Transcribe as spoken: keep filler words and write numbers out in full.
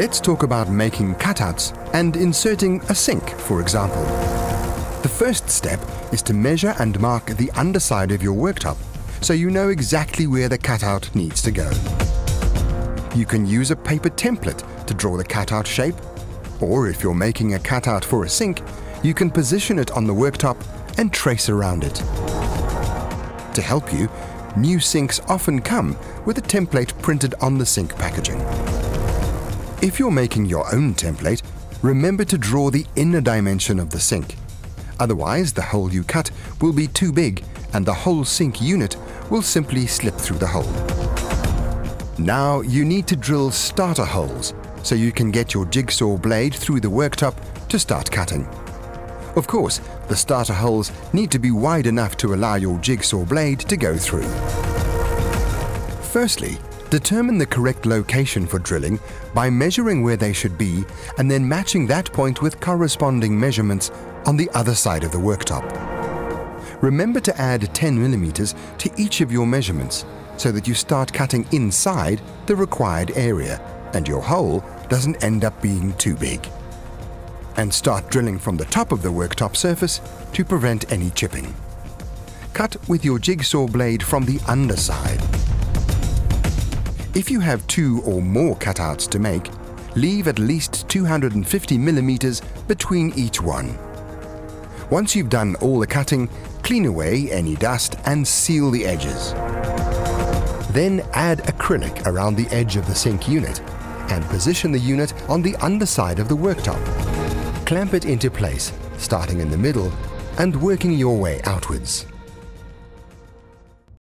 Let's talk about making cutouts and inserting a sink, for example. The first step is to measure and mark the underside of your worktop, so you know exactly where the cutout needs to go. You can use a paper template to draw the cutout shape, or if you're making a cutout for a sink, you can position it on the worktop and trace around it. To help you, new sinks often come with a template printed on the sink packaging. If you're making your own template, remember to draw the inner dimension of the sink. Otherwise, the hole you cut will be too big and the whole sink unit will simply slip through the hole. Now you need to drill starter holes so you can get your jigsaw blade through the worktop to start cutting. Of course, the starter holes need to be wide enough to allow your jigsaw blade to go through. Firstly, determine the correct location for drilling by measuring where they should be and then matching that point with corresponding measurements on the other side of the worktop. Remember to add ten millimeters to each of your measurements so that you start cutting inside the required area and your hole doesn't end up being too big. And start drilling from the top of the worktop surface to prevent any chipping. Cut with your jigsaw blade from the underside. If you have two or more cutouts to make, leave at least two hundred fifty millimeters between each one. Once you've done all the cutting, clean away any dust and seal the edges. Then add acrylic around the edge of the sink unit and position the unit on the underside of the worktop. Clamp it into place, starting in the middle and working your way outwards.